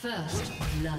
First blood.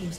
team's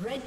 Red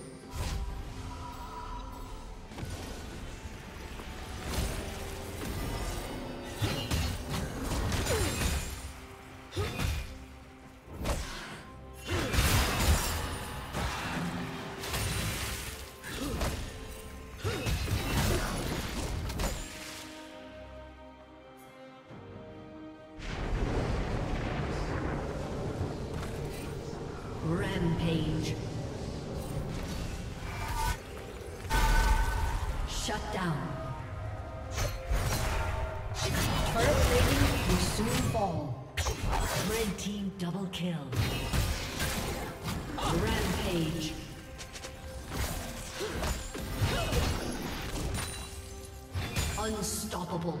Rampage. Shut down. Turret rating will soon fall. Red team double kill. Rampage. Unstoppable.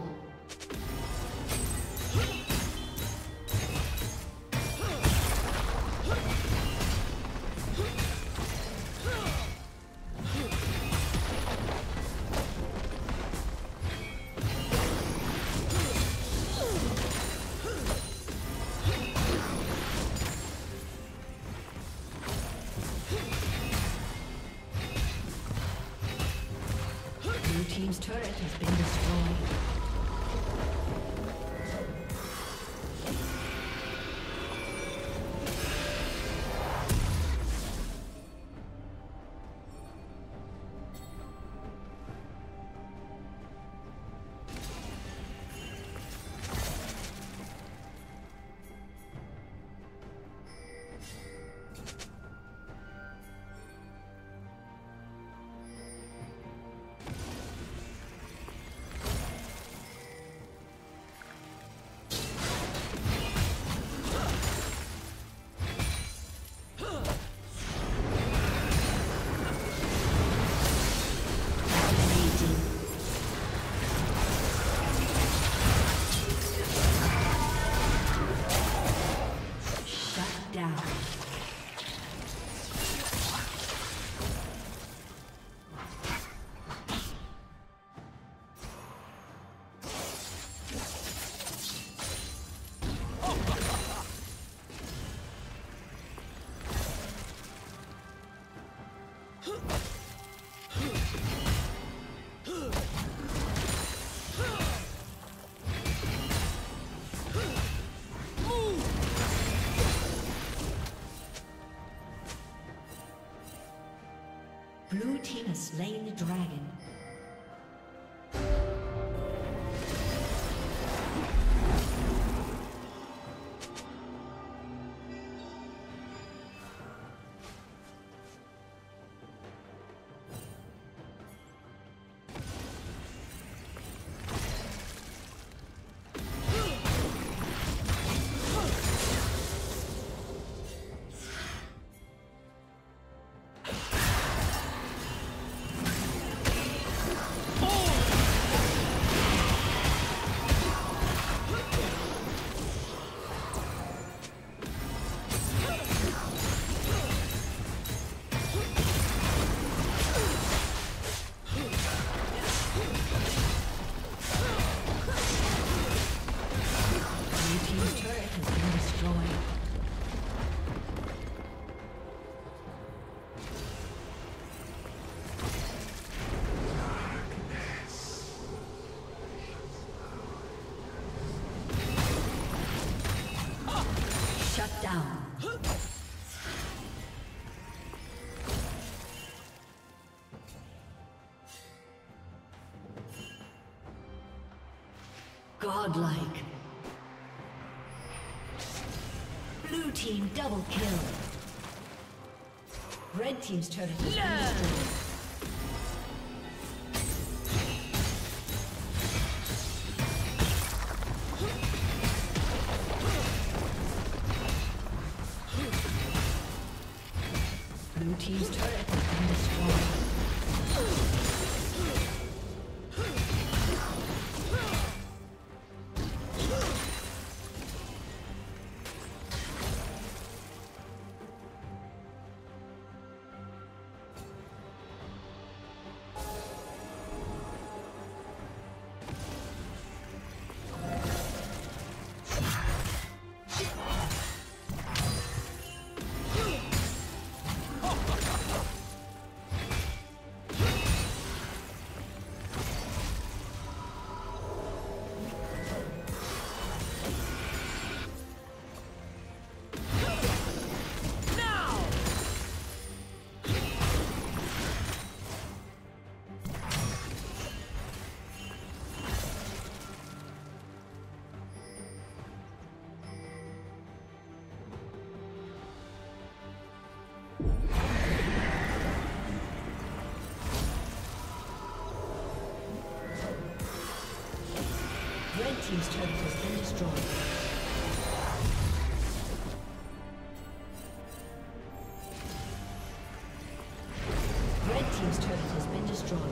Team's turret has been destroyed. team has slain the dragon. Godlike. Blue team double kill. Red team's turret is destroyed. Team's turret has been destroyed.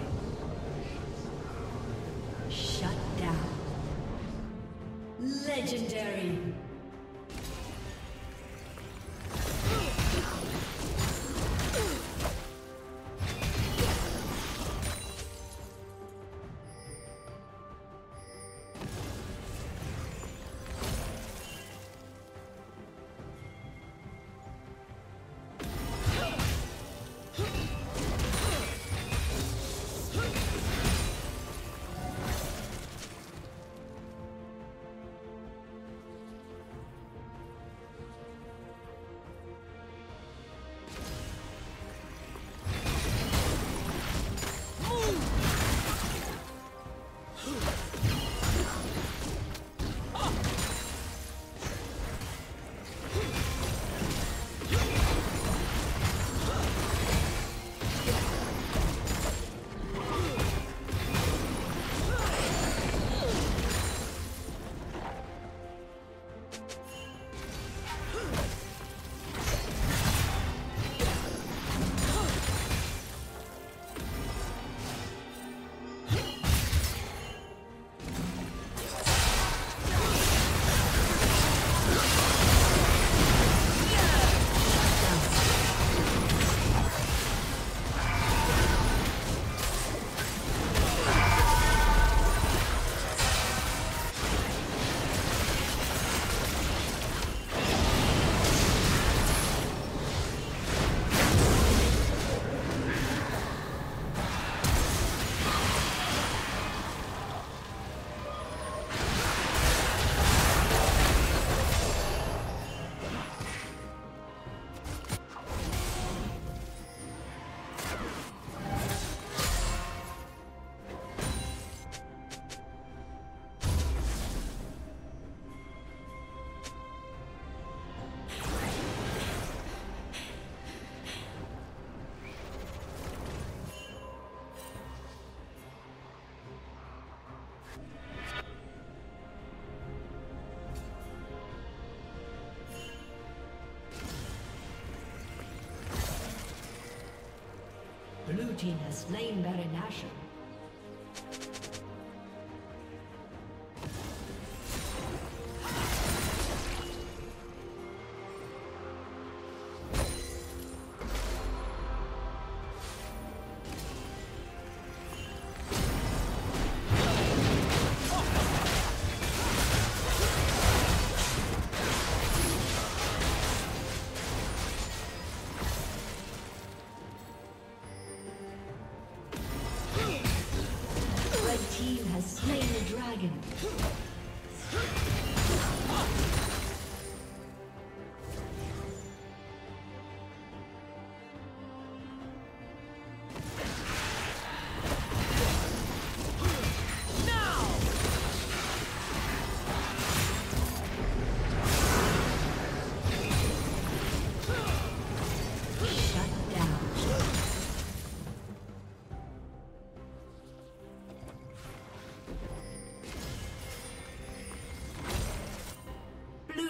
team has slain Baron Asher.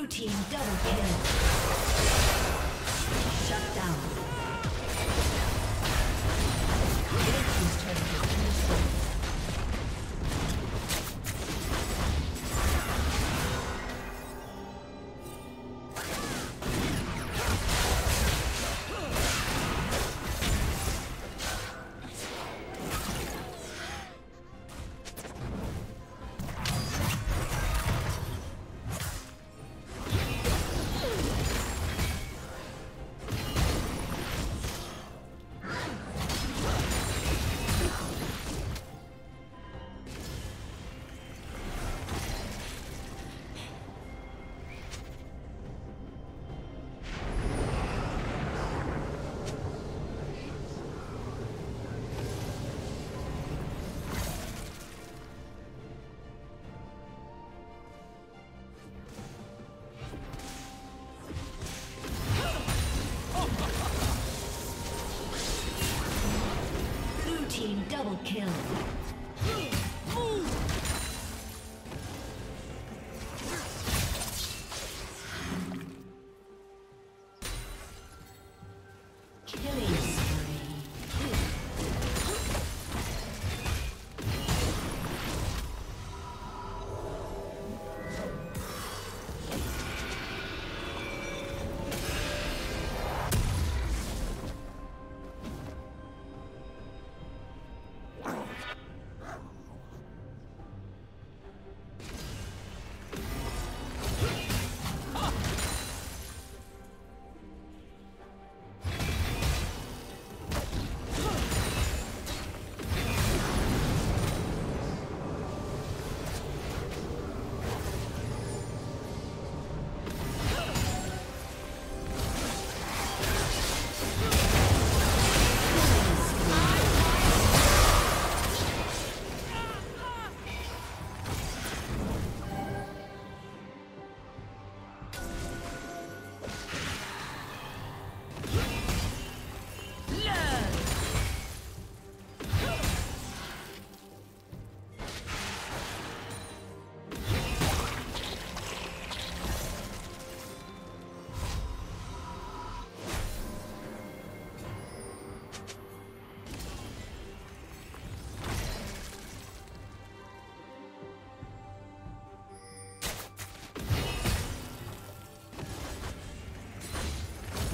Team double kill. Shut down. Red team's turret has been double kill.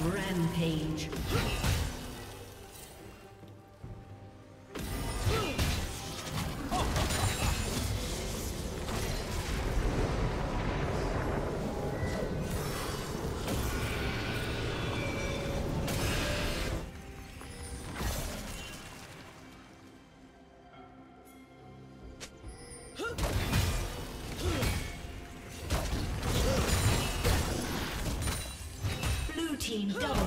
Rampage. Double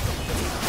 Another!